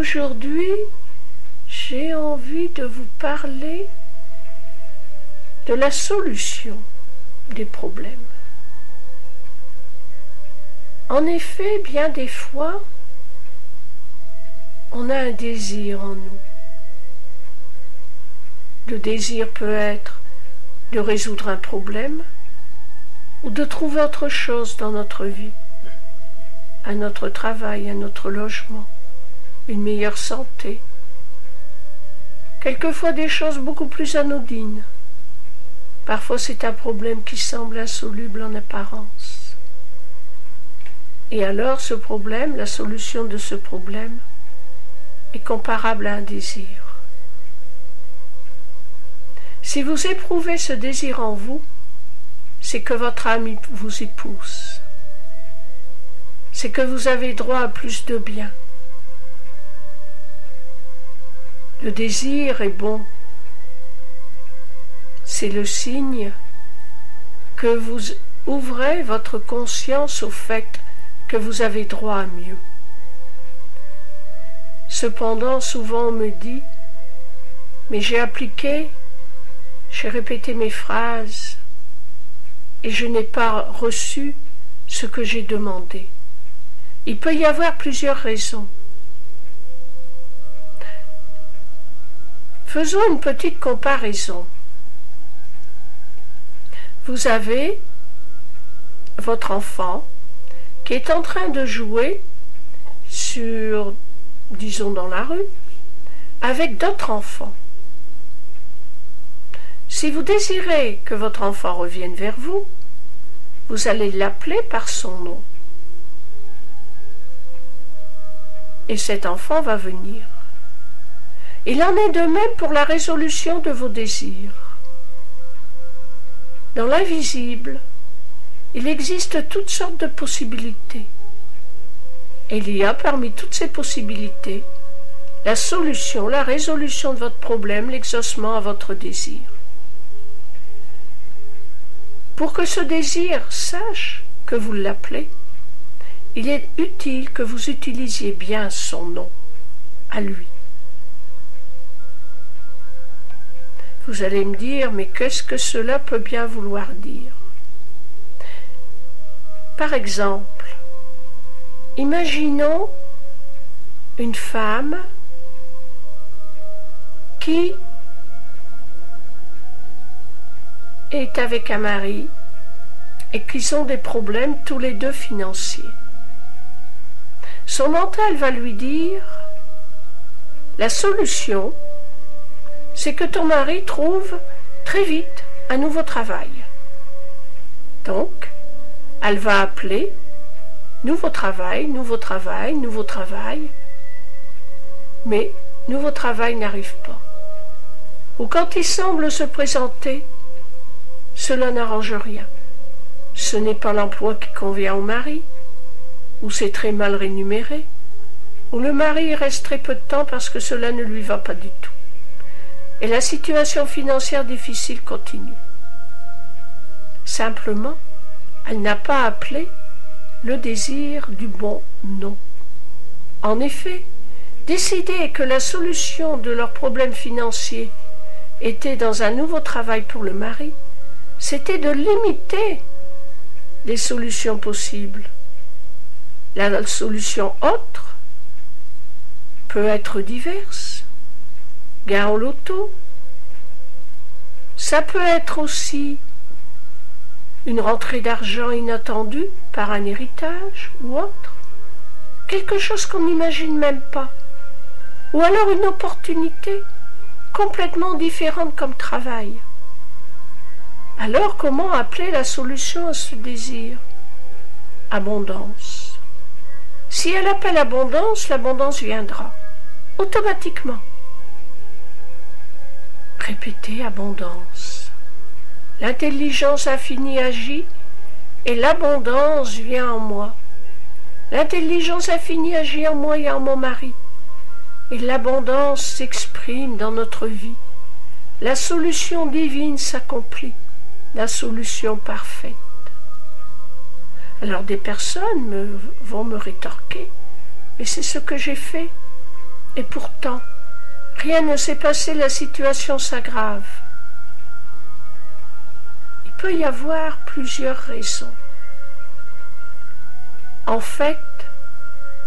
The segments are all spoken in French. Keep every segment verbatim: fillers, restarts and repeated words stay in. Aujourd'hui, j'ai envie de vous parler de la solution des problèmes. En effet, bien des fois, on a un désir en nous. Le désir peut être de résoudre un problème ou de trouver autre chose dans notre vie, à notre travail, à notre logement, une meilleure santé, quelquefois des choses beaucoup plus anodines. Parfois c'est un problème qui semble insoluble en apparence. Et alors ce problème, la solution de ce problème, est comparable à un désir. Si vous éprouvez ce désir en vous, c'est que votre âme vous y pousse. C'est que vous avez droit à plus de bien. Le désir est bon. C'est le signe que vous ouvrez votre conscience au fait que vous avez droit à mieux. Cependant, souvent on me dit « mais j'ai appliqué, j'ai répété mes phrases et je n'ai pas reçu ce que j'ai demandé ». Il peut y avoir plusieurs raisons. Faisons une petite comparaison. Vous avez votre enfant qui est en train de jouer sur, disons dans la rue, avec d'autres enfants. Si vous désirez que votre enfant revienne vers vous, vous allez l'appeler par son nom. Et cet enfant va venir. Il en est de même pour la résolution de vos désirs. Dans l'invisible, il existe toutes sortes de possibilités. Et il y a parmi toutes ces possibilités, la solution, la résolution de votre problème, l'exaucement à votre désir. Pour que ce désir sache que vous l'appelez, il est utile que vous utilisiez bien son nom, à lui. Vous allez me dire, mais qu'est-ce que cela peut bien vouloir dire? Par exemple, imaginons une femme qui est avec un mari et qui ont des problèmes tous les deux financiers. Son mental va lui dire, la solution, c'est que ton mari trouve très vite un nouveau travail. Donc, elle va appeler nouveau travail, nouveau travail, nouveau travail, mais nouveau travail n'arrive pas. Ou quand il semble se présenter, cela n'arrange rien. Ce n'est pas l'emploi qui convient au mari, ou c'est très mal rémunéré, ou le mari reste très peu de temps parce que cela ne lui va pas du tout. Et la situation financière difficile continue. Simplement, elle n'a pas appelé le désir du bon nom. En effet, décider que la solution de leurs problèmes financiers était dans un nouveau travail pour le mari, c'était de limiter les solutions possibles. La solution autre peut être diverse. Gare au loto. Ça peut être aussi une rentrée d'argent inattendue par un héritage ou autre, quelque chose qu'on n'imagine même pas, ou alors une opportunité complètement différente comme travail. Alors comment appeler la solution à ce désir? Abondance. Si elle appelle abondance, l'abondance viendra, automatiquement. Répétez abondance. L'intelligence infinie agit et l'abondance vient en moi. L'intelligence infinie agit en moi et en mon mari. Et l'abondance s'exprime dans notre vie. La solution divine s'accomplit. La solution parfaite. Alors des personnes me, vont me rétorquer, mais c'est ce que j'ai fait. Et pourtant, rien ne s'est passé, la situation s'aggrave. Il peut y avoir plusieurs raisons. En fait,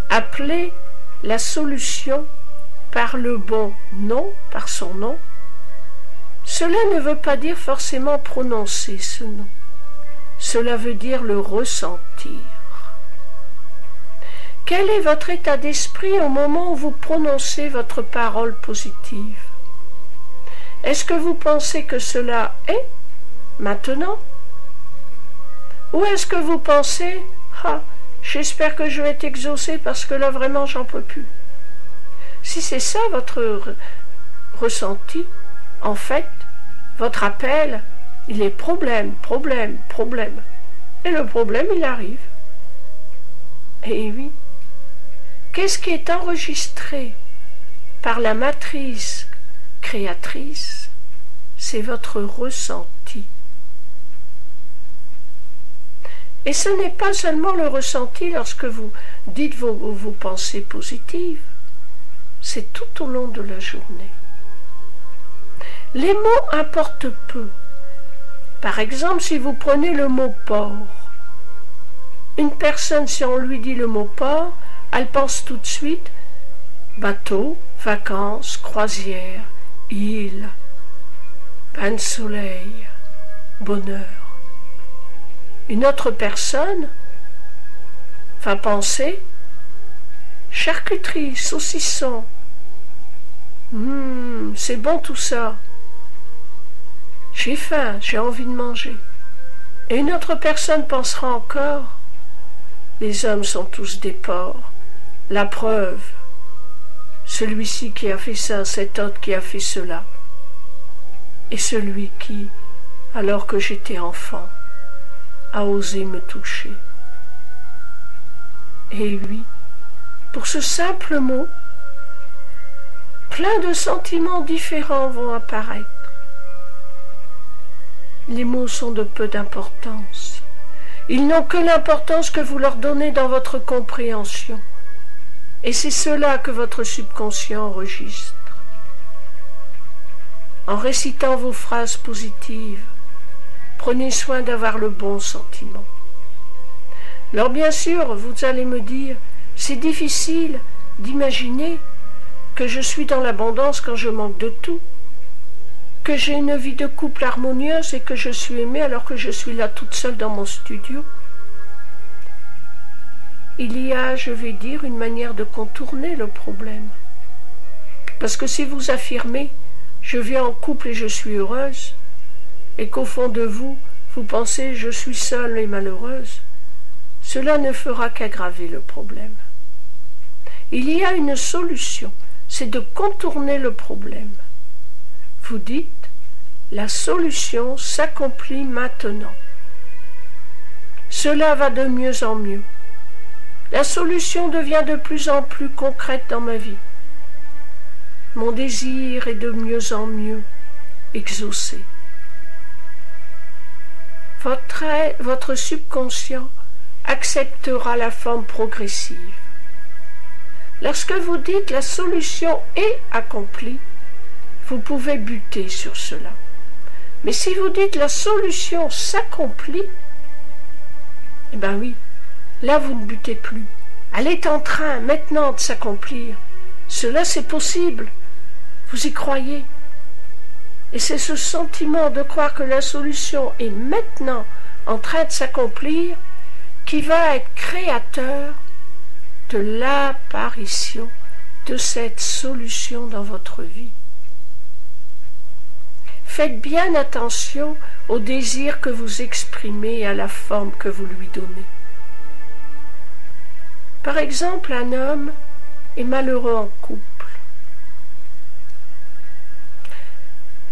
appeler la solution par le bon nom, par son nom, cela ne veut pas dire forcément prononcer ce nom. Cela veut dire le ressentir. Quel est votre état d'esprit au moment où vous prononcez votre parole positive? Est-ce que vous pensez que cela est maintenant? Ou est-ce que vous pensez « Ah, j'espère que je vais être exaucé parce que là vraiment j'en peux plus ». Si c'est ça votre ressenti, en fait, votre appel, il est problème, problème, problème. Et le problème, il arrive. Et oui, qu'est-ce qui est enregistré par la matrice créatrice? C'est votre ressenti. Et ce n'est pas seulement le ressenti lorsque vous dites vos, vos pensées positives, c'est tout au long de la journée. Les mots importent peu. Par exemple, si vous prenez le mot « porc », une personne, si on lui dit le mot « porc », elle pense tout de suite « bateau, vacances, croisière, île, bain de soleil, bonheur ». Une autre personne va penser « charcuterie, saucisson, hum, c'est bon tout ça ». J'ai faim, j'ai envie de manger. Et une autre personne pensera encore, les hommes sont tous des porcs. La preuve, celui-ci qui a fait ça, cet autre qui a fait cela. Et celui qui, alors que j'étais enfant, a osé me toucher. Et oui, pour ce simple mot, plein de sentiments différents vont apparaître. Les mots sont de peu d'importance. Ils n'ont que l'importance que vous leur donnez dans votre compréhension. Et c'est cela que votre subconscient enregistre. En récitant vos phrases positives, prenez soin d'avoir le bon sentiment. Alors bien sûr, vous allez me dire, c'est difficile d'imaginer que je suis dans l'abondance quand je manque de tout, que j'ai une vie de couple harmonieuse et que je suis aimée alors que je suis là toute seule dans mon studio. Il y a, je vais dire, une manière de contourner le problème. Parce que si vous affirmez « je vis en couple et je suis heureuse » et qu'au fond de vous, vous pensez « je suis seule et malheureuse », cela ne fera qu'aggraver le problème. Il y a une solution, c'est de contourner le problème. Vous dites, la solution s'accomplit maintenant. Cela va de mieux en mieux. La solution devient de plus en plus concrète dans ma vie. Mon désir est de mieux en mieux exaucé. Votre, votre subconscient acceptera la forme progressive. Lorsque vous dites la solution est accomplie, vous pouvez buter sur cela. Mais si vous dites la solution s'accomplit, eh bien oui, là vous ne butez plus. Elle est en train maintenant de s'accomplir. Cela c'est possible. Vous y croyez. Et c'est ce sentiment de croire que la solution est maintenant en train de s'accomplir qui va être créateur de l'apparition de cette solution dans votre vie. Faites bien attention au désir que vous exprimez et à la forme que vous lui donnez. Par exemple, un homme est malheureux en couple.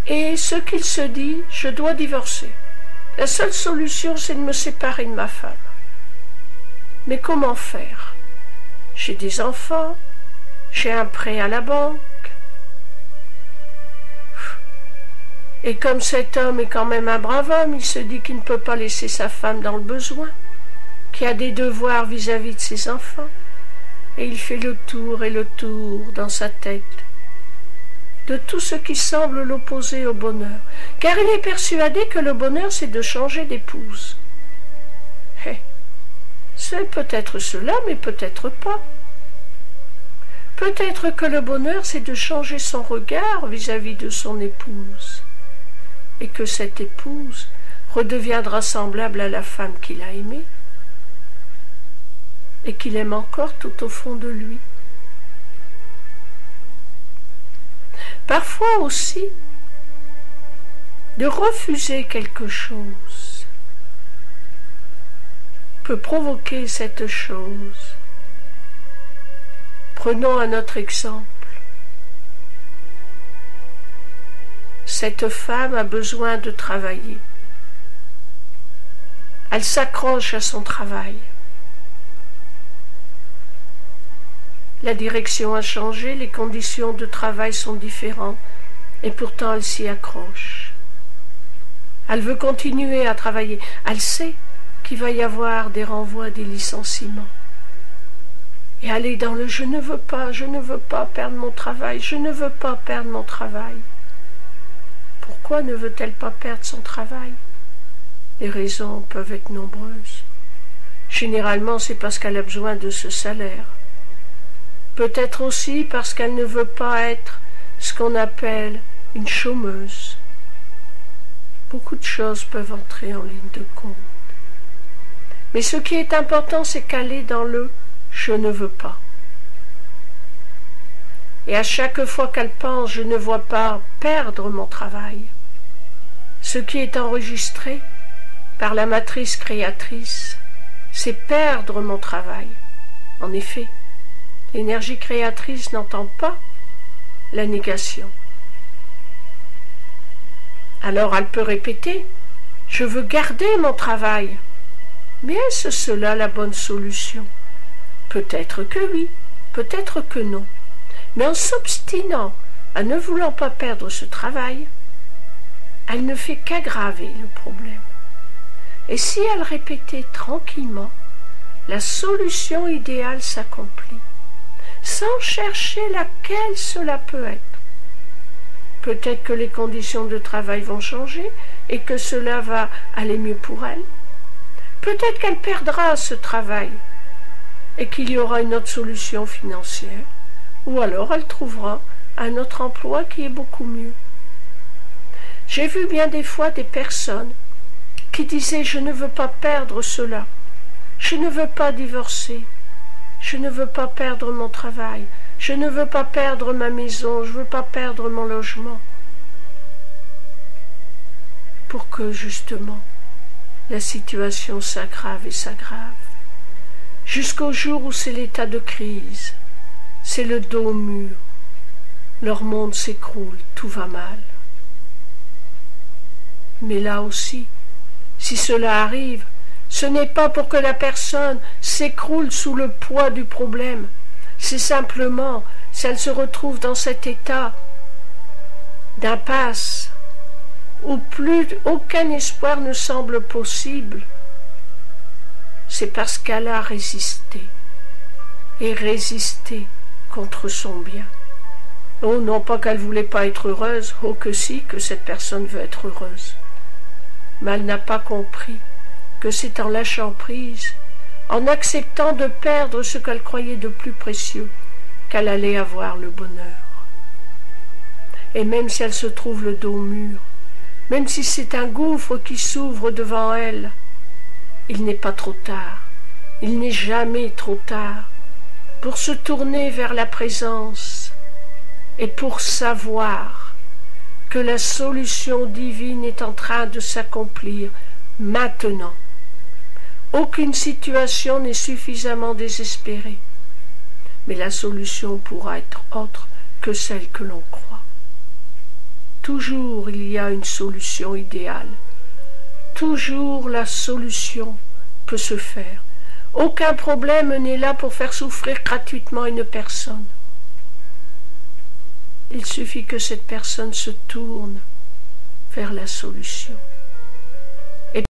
Et ce qu'il se dit, je dois divorcer. La seule solution, c'est de me séparer de ma femme. Mais comment faire? J'ai des enfants, j'ai un prêt à la banque. Et comme cet homme est quand même un brave homme, il se dit qu'il ne peut pas laisser sa femme dans le besoin, qu'il a des devoirs vis-à-vis de ses enfants, et il fait le tour et le tour dans sa tête de tout ce qui semble l'opposer au bonheur, car il est persuadé que le bonheur, c'est de changer d'épouse. Hey, c'est peut-être cela, mais peut-être pas. Peut-être que le bonheur, c'est de changer son regard vis-à-vis de son épouse, et que cette épouse redeviendra semblable à la femme qu'il a aimée, et qu'il aime encore tout au fond de lui. Parfois aussi, de refuser quelque chose peut provoquer cette chose. Prenons un autre exemple. Cette femme a besoin de travailler. Elle s'accroche à son travail. La direction a changé, les conditions de travail sont différentes, et pourtant elle s'y accroche. Elle veut continuer à travailler. Elle sait qu'il va y avoir des renvois, des licenciements. Et elle est dans le « je ne veux pas, je ne veux pas perdre mon travail, je ne veux pas perdre mon travail ». Pourquoi ne veut-elle pas perdre son travail? Les raisons peuvent être nombreuses. Généralement, c'est parce qu'elle a besoin de ce salaire. Peut-être aussi parce qu'elle ne veut pas être ce qu'on appelle une chômeuse. Beaucoup de choses peuvent entrer en ligne de compte. Mais ce qui est important, c'est qu'elle est dans le « je ne veux pas ». Et à chaque fois qu'elle pense « je ne vois pas perdre mon travail », ce qui est enregistré par la matrice créatrice, c'est « perdre mon travail ». En effet, l'énergie créatrice n'entend pas la négation. Alors elle peut répéter « je veux garder mon travail ». Mais est-ce cela la bonne solution? Peut-être que oui, peut-être que non. Mais en s'obstinant à ne voulant pas perdre ce travail, elle ne fait qu'aggraver le problème. Et si elle répétait tranquillement, la solution idéale s'accomplit, sans chercher laquelle cela peut être. Peut-être que les conditions de travail vont changer et que cela va aller mieux pour elle. Peut-être qu'elle perdra ce travail et qu'il y aura une autre solution financière. Ou alors elle trouvera un autre emploi qui est beaucoup mieux. J'ai vu bien des fois des personnes qui disaient « je ne veux pas perdre cela, je ne veux pas divorcer, je ne veux pas perdre mon travail, je ne veux pas perdre ma maison, je ne veux pas perdre mon logement. » Pour que justement la situation s'aggrave et s'aggrave, jusqu'au jour où c'est l'état de crise. C'est le dos au mur, leur monde s'écroule, tout va mal. Mais là aussi, si cela arrive, ce n'est pas pour que la personne s'écroule sous le poids du problème, c'est simplement si elle se retrouve dans cet état d'impasse où plus aucun espoir ne semble possible, c'est parce qu'elle a résisté, et résisté contre son bien. Oh, non pas qu'elle ne voulait pas être heureuse, oh que si, que cette personne veut être heureuse. Mais elle n'a pas compris que c'est en lâchant prise, en acceptant de perdre ce qu'elle croyait de plus précieux, qu'elle allait avoir le bonheur. Et même si elle se trouve le dos au mur, même si c'est un gouffre qui s'ouvre devant elle, il n'est pas trop tard, il n'est jamais trop tard, pour se tourner vers la présence et pour savoir que la solution divine est en train de s'accomplir maintenant. Aucune situation n'est suffisamment désespérée, mais la solution pourra être autre que celle que l'on croit. Toujours il y a une solution idéale, toujours la solution peut se faire. Aucun problème n'est là pour faire souffrir gratuitement une personne. Il suffit que cette personne se tourne vers la solution.